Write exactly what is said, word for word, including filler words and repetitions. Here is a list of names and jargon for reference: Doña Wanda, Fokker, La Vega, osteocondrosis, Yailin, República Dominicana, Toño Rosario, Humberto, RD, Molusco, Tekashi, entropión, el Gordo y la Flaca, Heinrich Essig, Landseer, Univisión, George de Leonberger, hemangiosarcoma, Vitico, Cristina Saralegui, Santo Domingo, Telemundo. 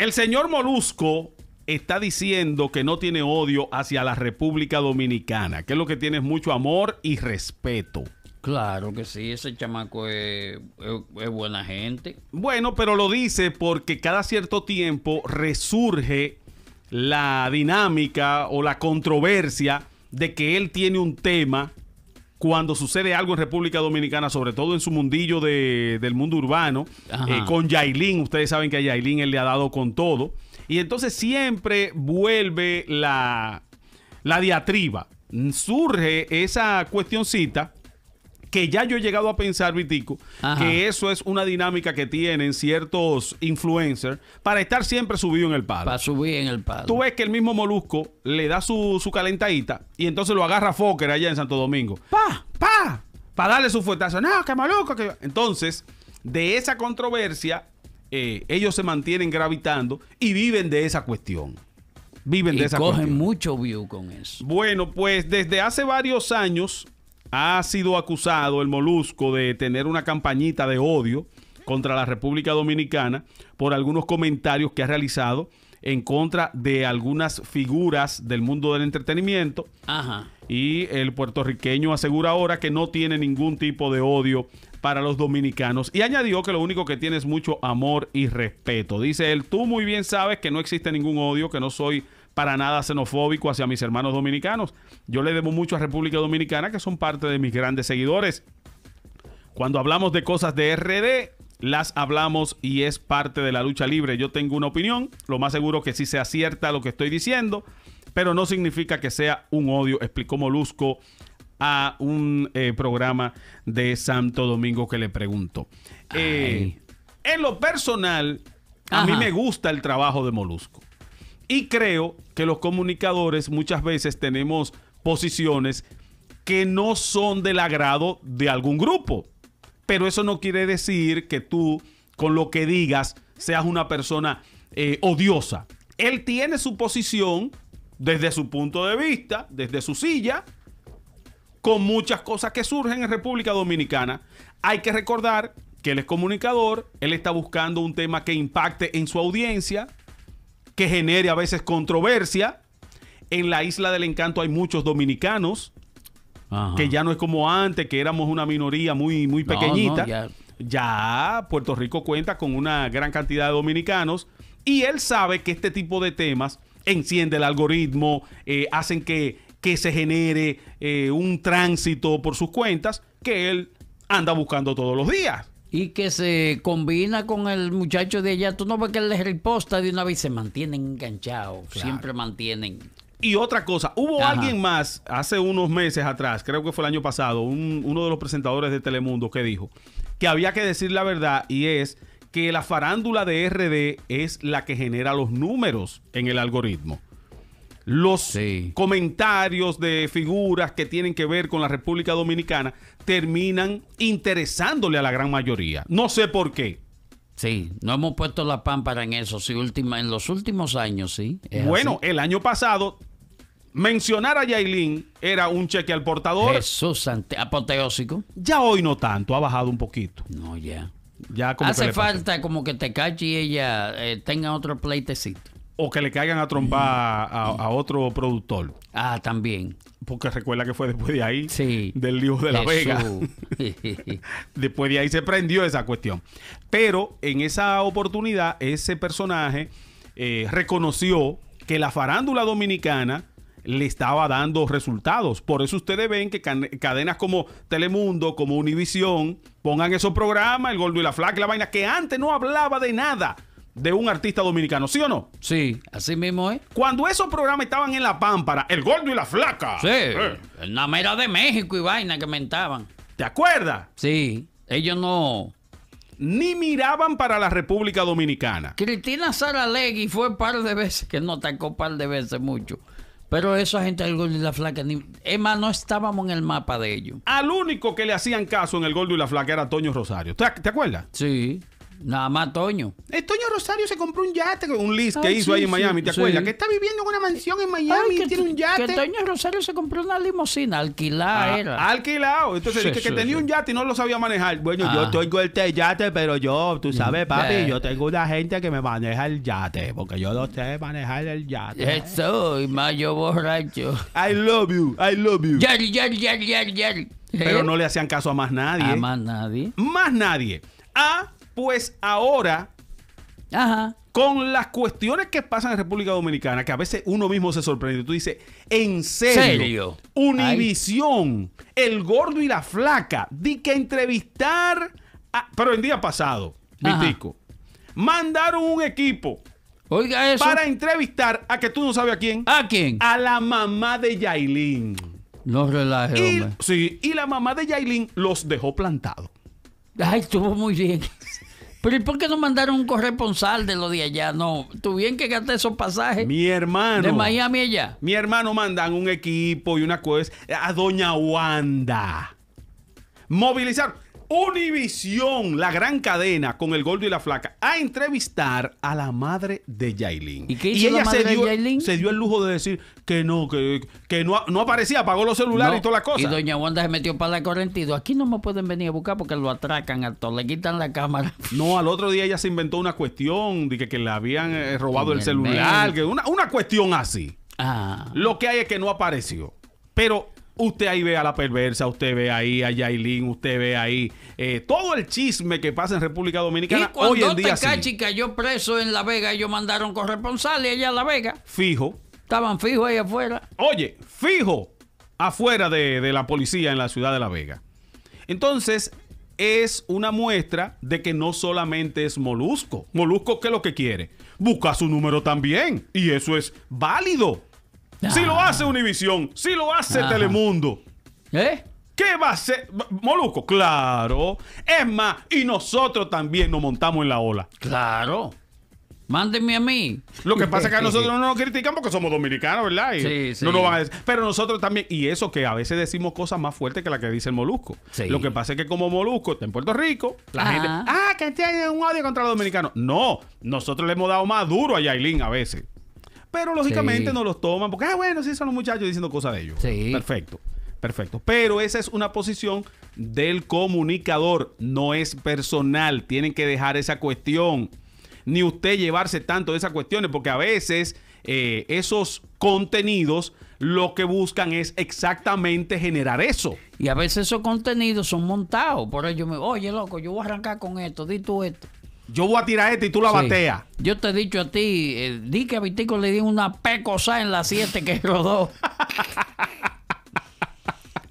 El señor Molusco está diciendo que no tiene odio hacia la República Dominicana, que es lo que tiene es mucho amor y respeto. Claro que sí, ese chamaco es, es, es buena gente. Bueno, pero lo dice porque cada cierto tiempo resurge la dinámica o la controversia de que él tiene un tema cuando sucede algo en República Dominicana, sobre todo en su mundillo de, del mundo urbano, eh, con Yailin. Ustedes saben que a Yailin él le ha dado con todo. Y entonces siempre vuelve la, la diatriba. Surge esa cuestioncita que ya yo he llegado a pensar, Vitico, Ajá. que eso es una dinámica que tienen ciertos influencers para estar siempre subido en el palo. Para subir en el palo. Tú ves que el mismo Molusco le da su, su calentadita y entonces lo agarra Fokker allá en Santo Domingo. ¡Pa! ¡Pa! Para darle su fuetazo. ¡No, que Molusco! Que... Entonces, de esa controversia, eh, ellos se mantienen gravitando y viven de esa cuestión. Viven de y esa cogen cuestión. Mucho view con eso. Bueno, pues desde hace varios años ha sido acusado el Molusco de tener una campañita de odio contra la República Dominicana por algunos comentarios que ha realizado en contra de algunas figuras del mundo del entretenimiento. Ajá. Y el puertorriqueño asegura ahora que no tiene ningún tipo de odio para los dominicanos. Y añadió que lo único que tiene es mucho amor y respeto. Dice él, tú muy bien sabes que no existe ningún odio, que no soy para nada xenofóbico hacia mis hermanos dominicanos. Yo le debo mucho a República Dominicana, que son parte de mis grandes seguidores. Cuando hablamos de cosas de R D, las hablamos y es parte de la lucha libre. Yo tengo una opinión, lo más seguro que sí sea cierta lo que estoy diciendo, pero no significa que sea un odio, explicó Molusco a un eh, programa de Santo Domingo que le preguntó. Eh, en lo personal, Ajá. a mí me gusta el trabajo de Molusco. Y creo que los comunicadores muchas veces tenemos posiciones que no son del agrado de algún grupo. Pero eso no quiere decir que tú, con lo que digas, seas una persona eh, odiosa. Él tiene su posición desde su punto de vista, desde su silla, con muchas cosas que surgen en República Dominicana. Hay que recordar que él es comunicador, él está buscando un tema que impacte en su audiencia, que genere a veces controversia. En la Isla del Encanto hay muchos dominicanos, Ajá. que ya no es como antes, que éramos una minoría muy, muy pequeñita. No, no, ya. ya Puerto Rico cuenta con una gran cantidad de dominicanos y él sabe que este tipo de temas enciende el algoritmo, eh, hacen que, que se genere eh, un tránsito por sus cuentas que él anda buscando todos los días. Y que se combina con el muchacho de allá. Tú no ves que él les reposta de una vez. Se mantienen enganchados. Claro. Siempre mantienen. Y otra cosa. Hubo Ajá. alguien más hace unos meses atrás. Creo que fue el año pasado. Un, uno de los presentadores de Telemundo que dijo que había que decir la verdad. Y es que la farándula de R D es la que genera los números en el algoritmo. Los sí. comentarios de figuras que tienen que ver con la República Dominicana terminan interesándole a la gran mayoría. No sé por qué. Sí, no hemos puesto la pámpara en eso. Sí, última, en los últimos años, sí. Bueno, así. El año pasado, mencionar a Yailin era un cheque al portador. Jesús, apoteósico. Ya hoy no tanto, ha bajado un poquito. No, ya. ya como Hace falta como que Tekashi y ella eh, tengan otro pleitecito. O que le caigan a trompar a, a otro productor. Ah, también. Porque recuerda que fue después de ahí, sí. del lío de La Vega. Después de ahí se prendió esa cuestión. Pero en esa oportunidad, ese personaje eh, reconoció que la farándula dominicana le estaba dando resultados. Por eso ustedes ven que cadenas como Telemundo, como Univisión, pongan esos programas, el Gordo y la Flaca, la vaina, que antes no hablaba de nada de un artista dominicano, ¿sí o no? Sí, así mismo es. Cuando esos programas estaban en la pámpara, el Gordo y la Flaca. Sí, eh. la mera de México y vaina que mentaban. ¿Te acuerdas? Sí, ellos no... Ni miraban para la República Dominicana. Cristina Saralegui fue par de veces, que no atacó par de veces mucho. Pero esa gente del Gordo y la Flaca, ni... es más, no estábamos en el mapa de ellos. Al único que le hacían caso en el Gordo y la Flaca era Toño Rosario. ¿Te, te acuerdas? Sí. Nada más Toño. El Toño Rosario se compró un yate, un lease ah, que hizo sí, ahí en Miami, sí, ¿te acuerdas? Sí. Que está viviendo en una mansión en Miami Ay, y que tiene un yate. Que Toño Rosario se compró una limusina, alquilada ah, era. Alquilado. Entonces, sí, que, sí, que tenía sí. un yate y no lo sabía manejar. Bueno, ah. yo estoy con este yate, pero yo, tú sabes, papi, yeah. yo tengo una gente que me maneja el yate, porque yo no sé manejar el yate. Eso, y más yo borracho. I love you, I love you. Yari, yari, yari, yari, yari. Pero no le hacían caso a más nadie. A más nadie. Más nadie. A... Pues ahora, Ajá. con las cuestiones que pasan en República Dominicana, que a veces uno mismo se sorprende, tú dices, ¿en serio? ¿Serio? Univisión, Ay. El Gordo y la Flaca, di que entrevistar, a, pero el día pasado, Vitico, mandaron un equipo Oiga eso. para entrevistar a que tú no sabes a quién. ¿A quién? A la mamá de Yailin. No relajes, y, hombre. Sí, y la mamá de Yailin los dejó plantados. Ay, estuvo muy bien. Pero ¿y por qué no mandaron un corresponsal de lo de allá? No, tuvieron que gastar esos pasajes. Mi hermano. De Miami allá. Mi hermano mandan un equipo y una cosa. A Doña Wanda. Movilizar Univisión, la gran cadena con el Gordo y la Flaca, a entrevistar a la madre de Yailin. ¿Y qué hizo y la madre de Yailin? Se dio el lujo de decir que no, que, que no, no aparecía, apagó los celulares no. y toda la cosa. Y Doña Wanda se metió para la correntido. Aquí no me pueden venir a buscar porque lo atracan a todo, le quitan la cámara. No, al otro día ella se inventó una cuestión de que, que le habían eh, robado el, el celular, que una, una cuestión así. Ah. Lo que hay es que no apareció. Pero... Usted ahí ve a la perversa, usted ve ahí a Yailin, usted ve ahí eh, todo el chisme que pasa en República Dominicana. Y cuando hoy en día Tekashi sí. cayó preso en La Vega, ellos mandaron corresponsales allá a La Vega. Fijo. Estaban fijos ahí afuera. Oye, fijo afuera de, de la policía en la ciudad de La Vega. Entonces, es una muestra de que no solamente es Molusco. Molusco, ¿qué es lo que quiere? Busca su número también. Y eso es válido. Ah. Si lo hace Univisión, si lo hace ah. Telemundo, ¿eh? ¿Qué va a hacer Molusco? Claro. Es más, y nosotros también nos montamos en la ola. Claro. Mándenme a mí. Lo que pasa es que a nosotros no nos critican porque somos dominicanos, ¿verdad? Y sí, sí. No nos van a decir. Pero nosotros también, y eso que a veces decimos cosas más fuertes que la que dice el Molusco. Sí. Lo que pasa es que como Molusco está en Puerto Rico, la Ajá. gente... Ah, que tiene un odio contra los dominicanos. No, nosotros le hemos dado más duro a Yailin a veces. Pero lógicamente sí. no los toman porque, ah, bueno, sí son los muchachos diciendo cosas de ellos. Sí. Perfecto, perfecto. Pero esa es una posición del comunicador, no es personal. Tienen que dejar esa cuestión, ni usted llevarse tanto de esas cuestiones, porque a veces eh, esos contenidos lo que buscan es exactamente generar eso. Y a veces esos contenidos son montados. Por ello, me oye, loco, yo voy a arrancar con esto, di tú esto. Yo voy a tirar este y tú la sí. bateas. Yo te he dicho a ti, eh, di que a Vitico le di una pecosa en la siete que rodó.